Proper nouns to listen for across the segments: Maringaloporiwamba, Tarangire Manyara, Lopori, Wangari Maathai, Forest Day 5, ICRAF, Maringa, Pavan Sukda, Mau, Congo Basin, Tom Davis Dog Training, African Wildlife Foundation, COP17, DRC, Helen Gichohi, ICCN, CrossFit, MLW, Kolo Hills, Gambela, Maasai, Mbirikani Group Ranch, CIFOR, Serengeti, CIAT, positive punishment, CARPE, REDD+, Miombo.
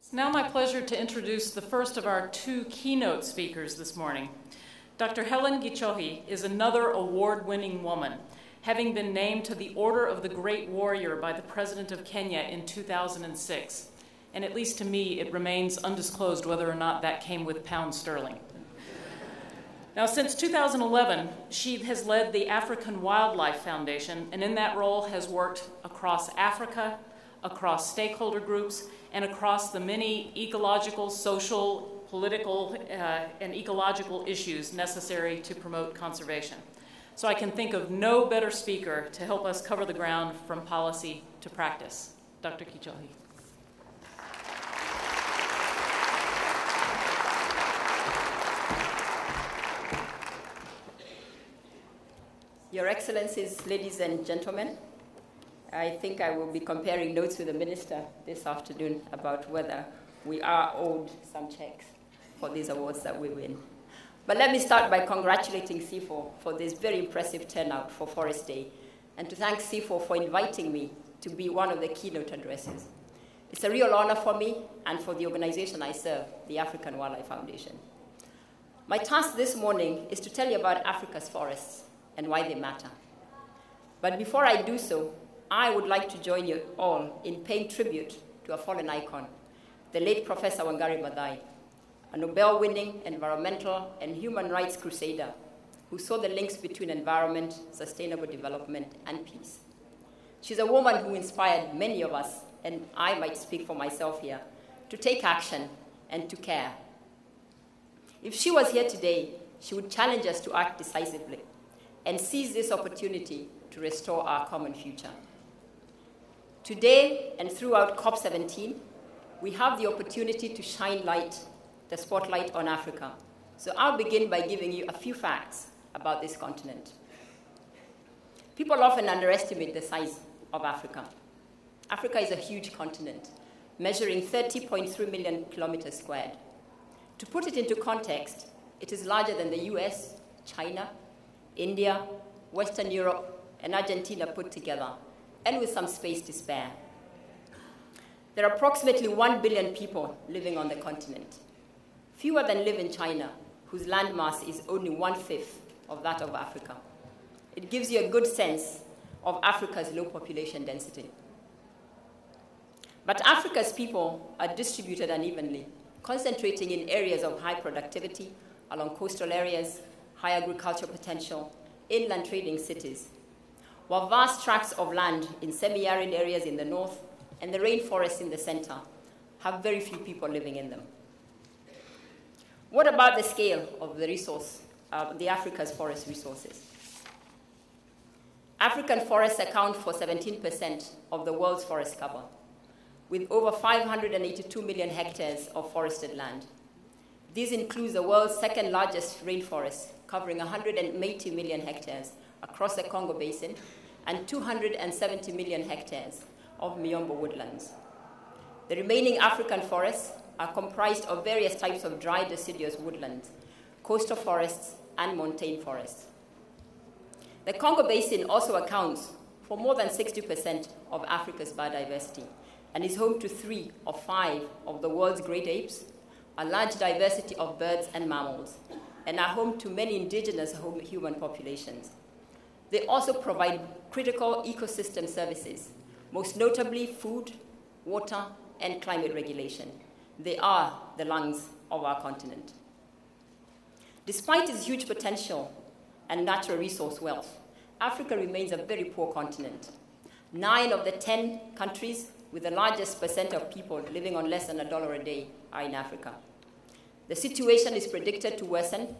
It's now my pleasure to introduce the first of our two keynote speakers this morning. Dr. Helen Gichohi is another award-winning woman, having been named to the Order of the Great Warrior by the President of Kenya in 2006. And at least to me, it remains undisclosed whether or not that came with pounds sterling. Now, since 2011, she has led the African Wildlife Foundation, and in that role has worked across Africa, across stakeholder groups, and across the many ecological, social, political, and ecological issues necessary to promote conservation. So I can think of no better speaker to help us cover the ground from policy to practice. Dr. Gichohi. Your Excellencies, ladies and gentlemen, I think I will be comparing notes with the Minister this afternoon about whether we are owed some checks for these awards that we win. But let me start by congratulating CIFOR for this very impressive turnout for Forest Day, and to thank CIFOR for inviting me to be one of the keynote addresses. It's a real honor for me and for the organization I serve, the African Wildlife Foundation. My task this morning is to tell you about Africa's forests and why they matter. But before I do so, I would like to join you all in paying tribute to a fallen icon, the late Professor Wangari Maathai, a Nobel-winning environmental and human rights crusader who saw the links between environment, sustainable development, and peace. She's a woman who inspired many of us, and I might speak for myself here, to take action and to care. If she was here today, she would challenge us to act decisively and seize this opportunity to restore our common future. Today and throughout COP17, we have the opportunity to shine the spotlight on Africa. So I'll begin by giving you a few facts about this continent. People often underestimate the size of Africa. Africa is a huge continent, measuring 30.3 million kilometers squared. To put it into context, it is larger than the US, China, India, Western Europe, and Argentina put together, and with some space to spare. There are approximately 1 billion people living on the continent, fewer than live in China, whose landmass is only 1/5 of that of Africa. It gives you a good sense of Africa's low population density. But Africa's people are distributed unevenly, concentrating in areas of high productivity, along coastal areas, high agricultural potential, inland trading cities, while vast tracts of land in semi-arid areas in the north and the rainforests in the center have very few people living in them. What about the scale of the resource, Africa's forest resources? African forests account for 17% of the world's forest cover, with over 582 million hectares of forested land. These include the world's second largest rainforest, covering 180 million hectares across the Congo Basin and 270 million hectares of Miombo woodlands. The remaining African forests are comprised of various types of dry deciduous woodlands, coastal forests, and montane forests. The Congo Basin also accounts for more than 60% of Africa's biodiversity and is home to 3 of 5 of the world's great apes, a large diversity of birds and mammals, and are home to many indigenous human populations. They also provide critical ecosystem services, most notably food, water, and climate regulation. They are the lungs of our continent. Despite its huge potential and natural resource wealth, Africa remains a very poor continent. 9 of the 10 countries with the largest percent of people living on less than $1 a day are in Africa. The situation is predicted to worsen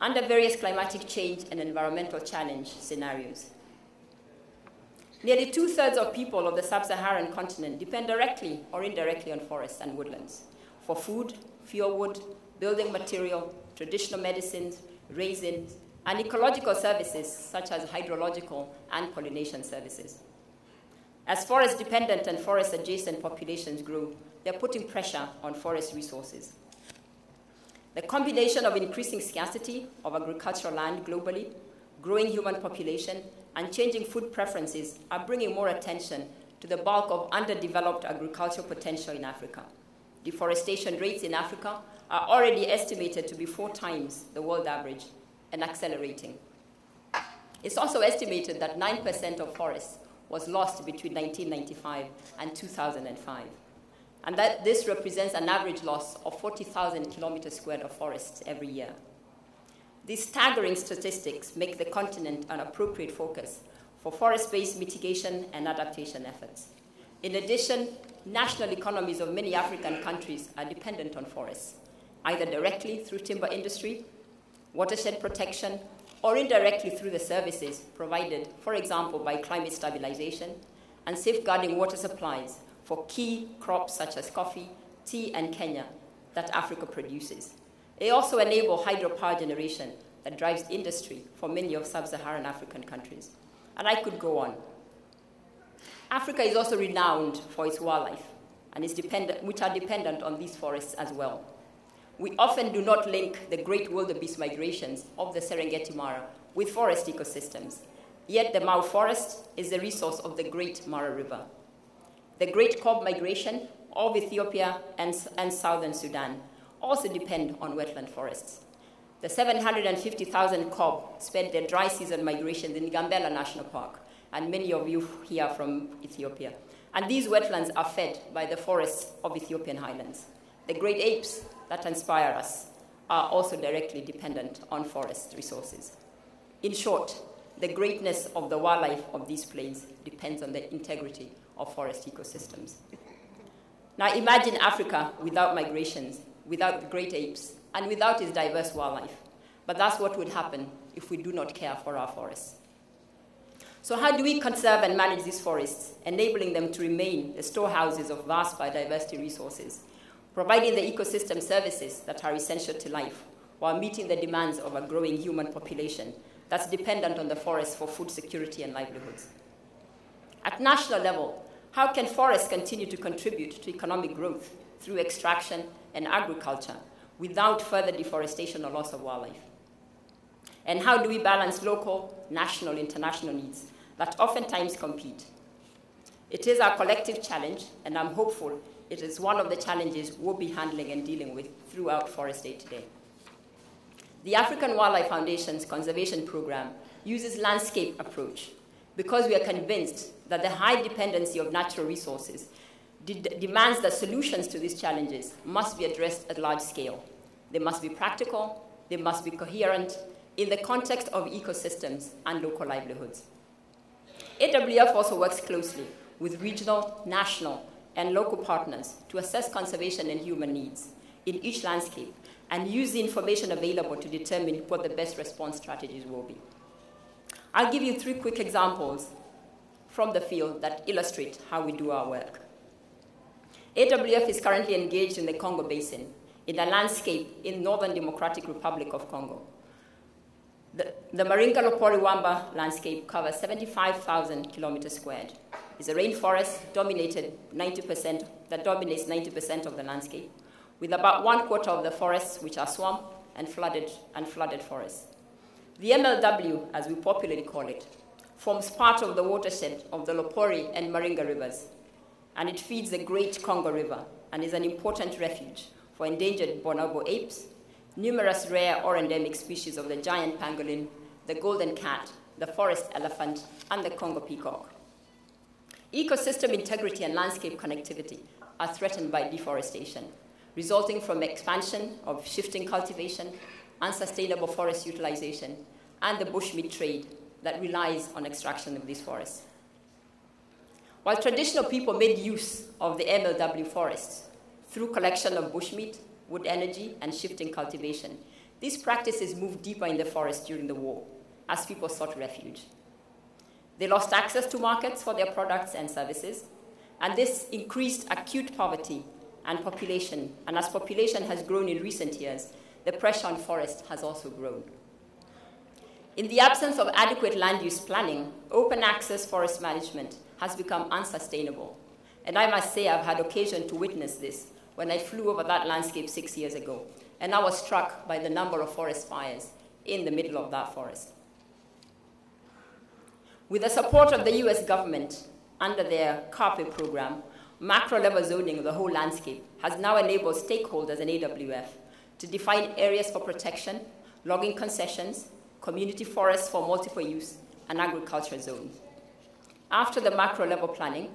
under various climatic change and environmental challenge scenarios. Nearly 2/3 of people of the sub-Saharan continent depend directly or indirectly on forests and woodlands for food, fuel wood, building material, traditional medicines, raisins, and ecological services such as hydrological and pollination services. As forest-dependent and forest-adjacent populations grow, they're putting pressure on forest resources. The combination of increasing scarcity of agricultural land globally, growing human population, and changing food preferences are bringing more attention to the bulk of underdeveloped agricultural potential in Africa, deforestation rates in Africa are already estimated to be 4 times the world average and accelerating. It's also estimated that 9% of forests was lost between 1995 and 2005, and that this represents an average loss of 40,000 kilometers squared of forests every year. These staggering statistics make the continent an appropriate focus for forest-based mitigation and adaptation efforts. In addition, national economies of many African countries are dependent on forests, either directly through timber industry, watershed protection, or indirectly through the services provided, for example, by climate stabilization and safeguarding water supplies for key crops such as coffee, tea, and Kenya that Africa produces. They also enable hydropower generation that drives industry for many of sub-Saharan African countries. And I could go on. Africa is also renowned for its wildlife, and which are dependent on these forests as well. We often do not link the great wildebeest migrations of the Serengeti Mara with forest ecosystems, yet the Mau forest is the resource of the Great Mara River. The Great Cob migration of Ethiopia and southern Sudan also depend on wetland forests. The 750,000 cob spent their dry season migrations in Gambela National Park, and many of you here from Ethiopia. And these wetlands are fed by the forests of Ethiopian highlands. The great apes that inspire us are also directly dependent on forest resources. In short, the greatness of the wildlife of these plains depends on the integrity of forest ecosystems. Now imagine Africa without migrations, without the great apes, and without its diverse wildlife. But that's what would happen if we do not care for our forests. So how do we conserve and manage these forests, enabling them to remain the storehouses of vast biodiversity resources, providing the ecosystem services that are essential to life, while meeting the demands of a growing human population that's dependent on the forests for food security and livelihoods? At national level, how can forests continue to contribute to economic growth through extraction and agriculture without further deforestation or loss of wildlife? And how do we balance local, national, international needs that oftentimes compete? It is our collective challenge, and I'm hopeful it is one of the challenges we'll be handling and dealing with throughout Forest Day today. The African Wildlife Foundation's conservation program uses landscape approach because we are convinced that the high dependency of natural resources demands that solutions to these challenges must be addressed at large scale. They must be practical, they must be coherent, in the context of ecosystems and local livelihoods. AWF also works closely with regional, national, and local partners to assess conservation and human needs in each landscape and use the information available to determine what the best response strategies will be. I'll give you 3 quick examples from the field that illustrate how we do our work. AWF is currently engaged in the Congo Basin in a landscape in Northern Democratic Republic of Congo. The Maringaloporiwamba landscape covers 75,000 kilometers squared. It's a rainforest that dominates 90% of the landscape, with about 1/4 of the forests which are swamp and flooded forests. The MLW, as we popularly call it, forms part of the watershed of the Lopori and Maringa rivers, and it feeds the Great Congo River and is an important refuge for endangered bonobo apes, numerous rare or endemic species of the giant pangolin, the golden cat, the forest elephant, and the Congo peacock. Ecosystem integrity and landscape connectivity are threatened by deforestation, resulting from expansion of shifting cultivation, unsustainable forest utilization, and the bushmeat trade that relies on extraction of these forests. While traditional people made use of the MLW forests through collection of bushmeat, wood energy, and shifting cultivation, these practices moved deeper in the forest during the war as people sought refuge. They lost access to markets for their products and services, and this increased acute poverty and population. And as population has grown in recent years, the pressure on forests has also grown. In the absence of adequate land use planning, open access forest management has become unsustainable. And I must say I've had occasion to witness this when I flew over that landscape 6 years ago, and I was struck by the number of forest fires in the middle of that forest. With the support of the US government under their CARPE program, macro-level zoning of the whole landscape has now enabled stakeholders and AWF to define areas for protection, logging concessions, community forests for multiple use, and agriculture zones. After the macro-level planning,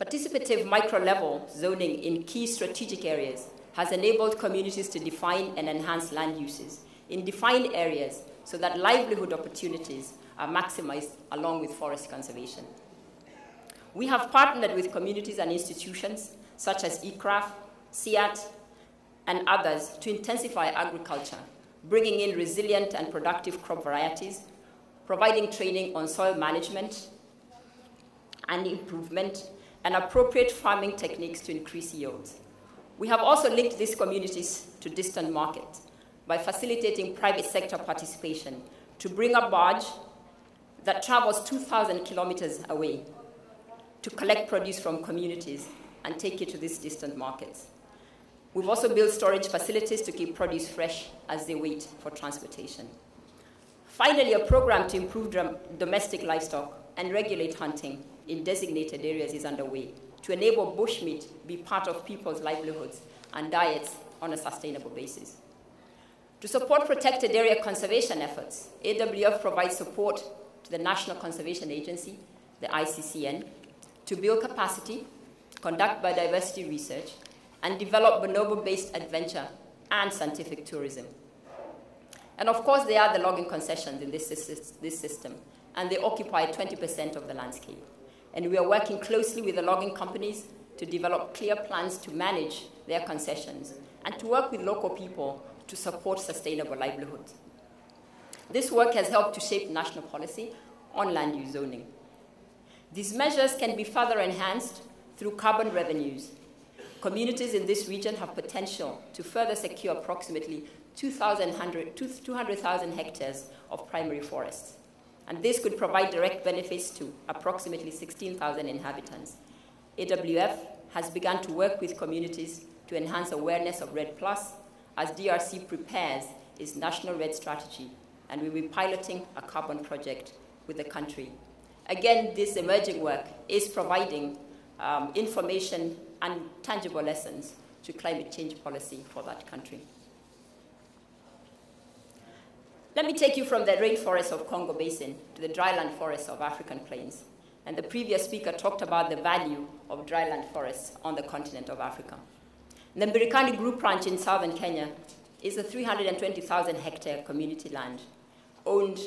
participative micro-level zoning in key strategic areas has enabled communities to define and enhance land uses in defined areas so that livelihood opportunities are maximized along with forest conservation. We have partnered with communities and institutions such as ICRAF, CIAT, and others to intensify agriculture, bringing in resilient and productive crop varieties, providing training on soil management and improvement, and appropriate farming techniques to increase yields. We have also linked these communities to distant markets by facilitating private sector participation to bring a barge that travels 2,000 kilometers away to collect produce from communities and take it to these distant markets. We've also built storage facilities to keep produce fresh as they wait for transportation. Finally, a program to improve domestic livestock and regulate hunting in designated areas is underway to enable bushmeat to be part of people's livelihoods and diets on a sustainable basis. To support protected area conservation efforts, AWF provides support to the National Conservation Agency, the ICCN, to build capacity, conduct biodiversity research, and develop bonobo-based adventure and scientific tourism. And of course, there are the logging concessions in this system, and they occupy 20% of the landscape. And we are working closely with the logging companies to develop clear plans to manage their concessions and to work with local people to support sustainable livelihoods. This work has helped to shape national policy on land use zoning. These measures can be further enhanced through carbon revenues. Communities in this region have potential to further secure approximately 200,000 hectares of primary forests. And this could provide direct benefits to approximately 16,000 inhabitants. AWF has begun to work with communities to enhance awareness of REDD+, as DRC prepares its national REDD strategy, and we'll be piloting a carbon project with the country. Again, this emerging work is providing information and tangible lessons to climate change policy for that country. Let me take you from the rainforests of Congo Basin to the dryland forests of African plains. And the previous speaker talked about the value of dryland forests on the continent of Africa. The Mbirikani Group Ranch in southern Kenya is a 320,000 hectare community land, owned,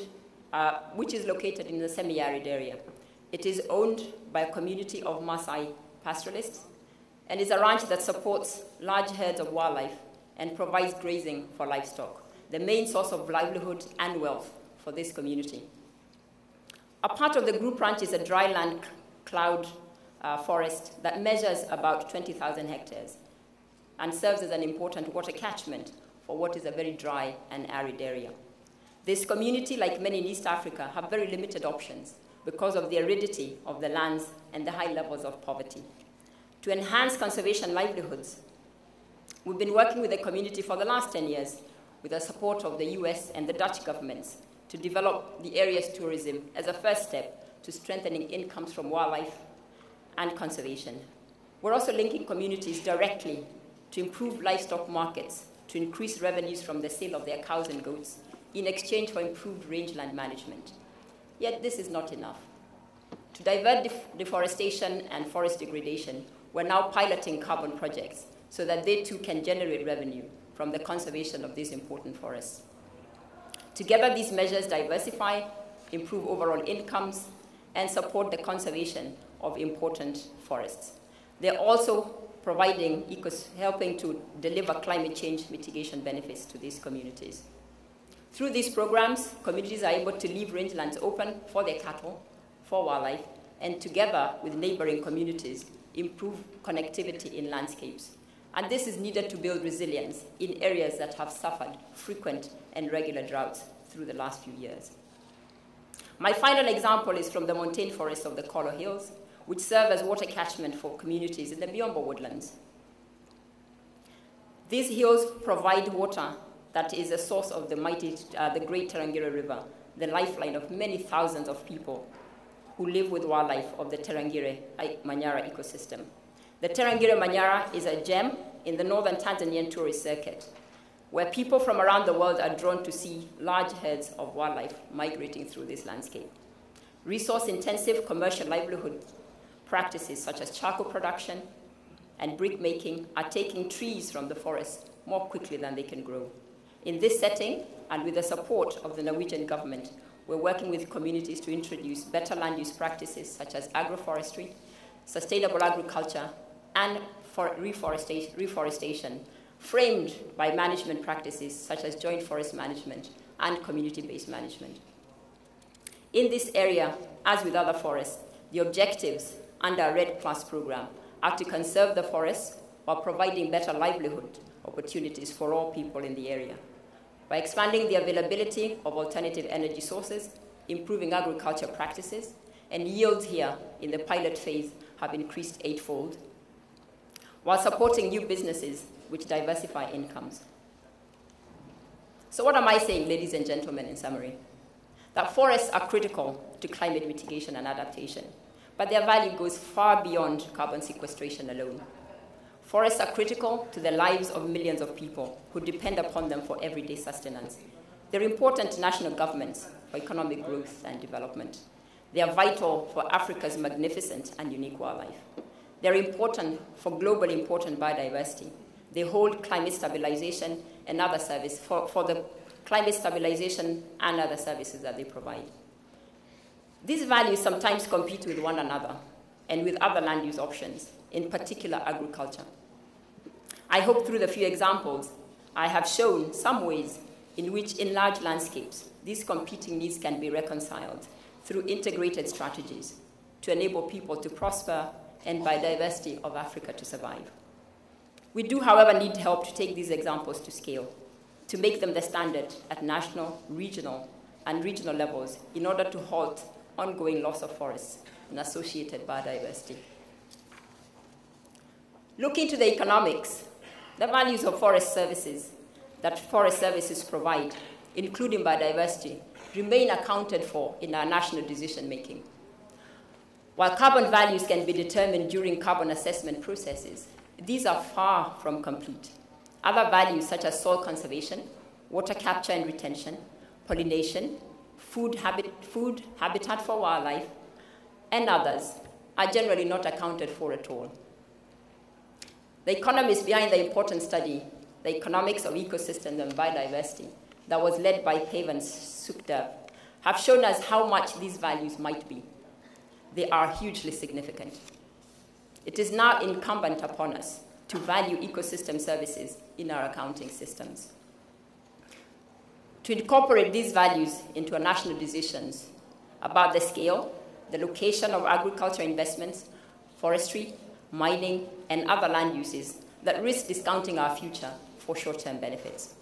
which is located in the semi-arid area. It is owned by a community of Maasai pastoralists and is a ranch that supports large herds of wildlife and provides grazing for livestock, the main source of livelihood and wealth for this community. A part of the group ranch is a dryland cloud forest that measures about 20,000 hectares and serves as an important water catchment for what is a very dry and arid area. This community, like many in East Africa, have very limited options because of the aridity of the lands and the high levels of poverty. To enhance conservation livelihoods, we've been working with the community for the last 10 years with the support of the US and the Dutch governments to develop the area's tourism as a first step to strengthening incomes from wildlife and conservation. We're also linking communities directly to improve livestock markets, to increase revenues from the sale of their cows and goats in exchange for improved rangeland management. Yet this is not enough. To divert deforestation and forest degradation, we're now piloting carbon projects so that they too can generate revenue from the conservation of these important forests. Together, these measures diversify, improve overall incomes, and support the conservation of important forests. They're also providing, helping to deliver climate change mitigation benefits to these communities. Through these programs, communities are able to leave rangelands open for their cattle, for wildlife, and together with neighboring communities, improve connectivity in landscapes. And this is needed to build resilience in areas that have suffered frequent and regular droughts through the last few years. My final example is from the montane forests of the Kolo Hills, which serve as water catchment for communities in the Miombo woodlands. These hills provide water that is a source of the Great Tarangire River, the lifeline of many thousands of people who live with wildlife of the Tarangire Manyara ecosystem. The Tarangire Manyara is a gem in the northern Tanzanian tourist circuit, where people from around the world are drawn to see large herds of wildlife migrating through this landscape. Resource-intensive commercial livelihood practices such as charcoal production and brick making are taking trees from the forest more quickly than they can grow. In this setting, and with the support of the Norwegian government, we're working with communities to introduce better land use practices such as agroforestry, sustainable agriculture, and reforestation, framed by management practices such as joint forest management and community-based management. In this area, as with other forests, the objectives under our REDD+ program are to conserve the forests while providing better livelihood opportunities for all people in the area. By expanding the availability of alternative energy sources, improving agriculture practices, and yields here in the pilot phase have increased eightfold, while supporting new businesses which diversify incomes. So what am I saying, ladies and gentlemen, in summary? That forests are critical to climate mitigation and adaptation, but their value goes far beyond carbon sequestration alone. Forests are critical to the lives of millions of people who depend upon them for everyday sustenance. They're important to national governments for economic growth and development. They are vital for Africa's magnificent and unique wildlife. They're important for globally important biodiversity. They hold climate stabilization and other services that they provide. These values sometimes compete with one another and with other land use options, in particular agriculture. I hope through the few examples I have shown some ways in which in large landscapes these competing needs can be reconciled through integrated strategies to enable people to prosper and biodiversity of Africa to survive. We do, however, need help to take these examples to scale, to make them the standard at national, regional levels in order to halt ongoing loss of forests and associated biodiversity. Looking to the economics, the values of forest services that forest services provide, including biodiversity, remain accounted for in our national decision-making. While carbon values can be determined during carbon assessment processes, these are far from complete. Other values such as soil conservation, water capture and retention, pollination, food habitat for wildlife, and others are generally not accounted for at all. The economists behind the important study, The Economics of Ecosystems and Biodiversity, that was led by Pavan Sukda, have shown us how much these values might be. They are hugely significant. It is now incumbent upon us to value ecosystem services in our accounting systems. To incorporate these values into our national decisions about the scale, the location of agriculture investments, forestry, mining, and other land uses that risk discounting our future for short-term benefits.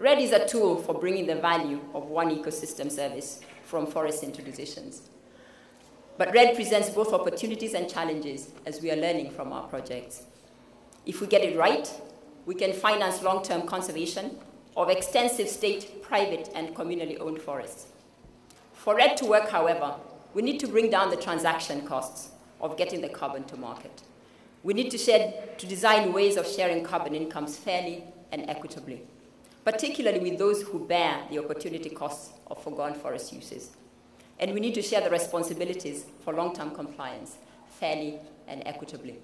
REDD is a tool for bringing the value of one ecosystem service from forests into decisions. But REDD presents both opportunities and challenges as we are learning from our projects. If we get it right, we can finance long-term conservation of extensive state, private, and communally owned forests. For REDD to work, however, we need to bring down the transaction costs of getting the carbon to market. We need to design ways of sharing carbon incomes fairly and equitably, particularly with those who bear the opportunity costs of foregone forest uses. And we need to share the responsibilities for long-term compliance fairly and equitably.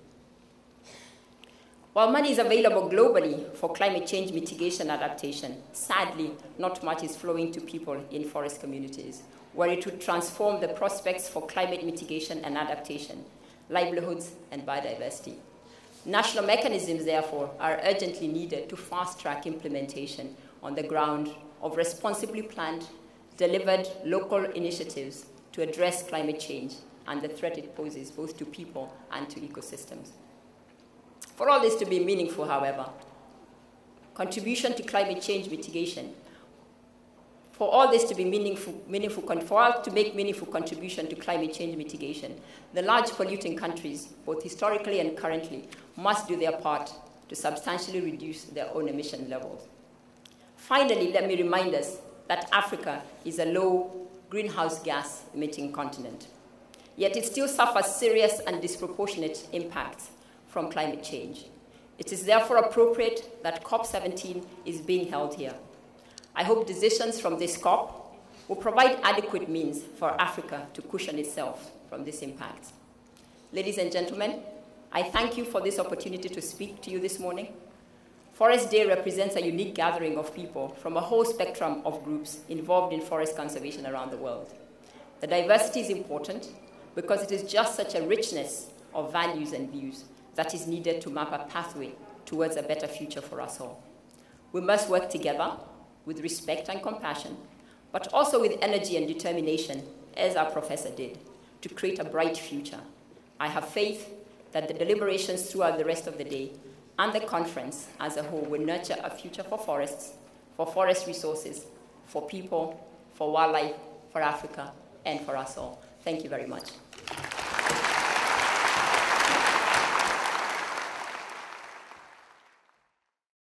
While money is available globally for climate change mitigation adaptation, sadly, not much is flowing to people in forest communities, where it would transform the prospects for climate mitigation and adaptation, livelihoods, and biodiversity. National mechanisms, therefore, are urgently needed to fast-track implementation on the ground of responsibly planned, delivered local initiatives to address climate change and the threat it poses both to people and to ecosystems. For all this to be meaningful, however, to make meaningful contribution to climate change mitigation, the large polluting countries, both historically and currently, must do their part to substantially reduce their own emission levels. Finally, let me remind us that Africa is a low greenhouse gas emitting continent. yet it still suffers serious and disproportionate impacts from climate change. It is therefore appropriate that COP17 is being held here. I hope decisions from this COP will provide adequate means for Africa to cushion itself from this impact. Ladies and gentlemen, I thank you for this opportunity to speak to you this morning. Forest Day represents a unique gathering of people from a whole spectrum of groups involved in forest conservation around the world. The diversity is important because it is just such a richness of values and views that is needed to map a pathway towards a better future for us all. We must work together with respect and compassion, but also with energy and determination, as our professor did, to create a bright future. I have faith that the deliberations throughout the rest of the day and the conference as a whole will nurture a future for forests, for forest resources, for people, for wildlife, for Africa, and for us all. Thank you very much.